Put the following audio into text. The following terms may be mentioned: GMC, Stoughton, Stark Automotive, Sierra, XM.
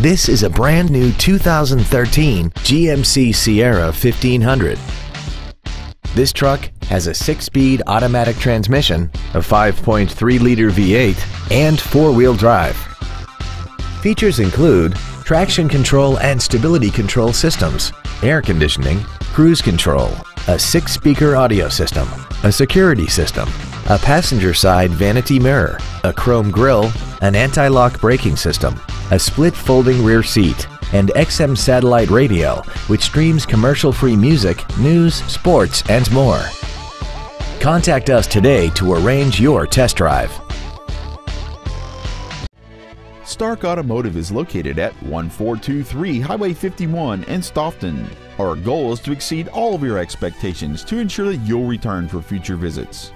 This is a brand new 2013 GMC Sierra 1500. This truck has a 6-speed automatic transmission, a 5.3-liter V8, and 4-wheel drive. Features include traction control and stability control systems, air conditioning, cruise control, a 6-speaker audio system, a security system, a passenger side vanity mirror, a chrome grille, an anti-lock braking system, a split folding rear seat, and XM satellite radio, which streams commercial-free music, news, sports, and more. Contact us today to arrange your test drive. Stark Automotive is located at 1423 Highway 51 in Stoughton. Our goal is to exceed all of your expectations to ensure that you'll return for future visits.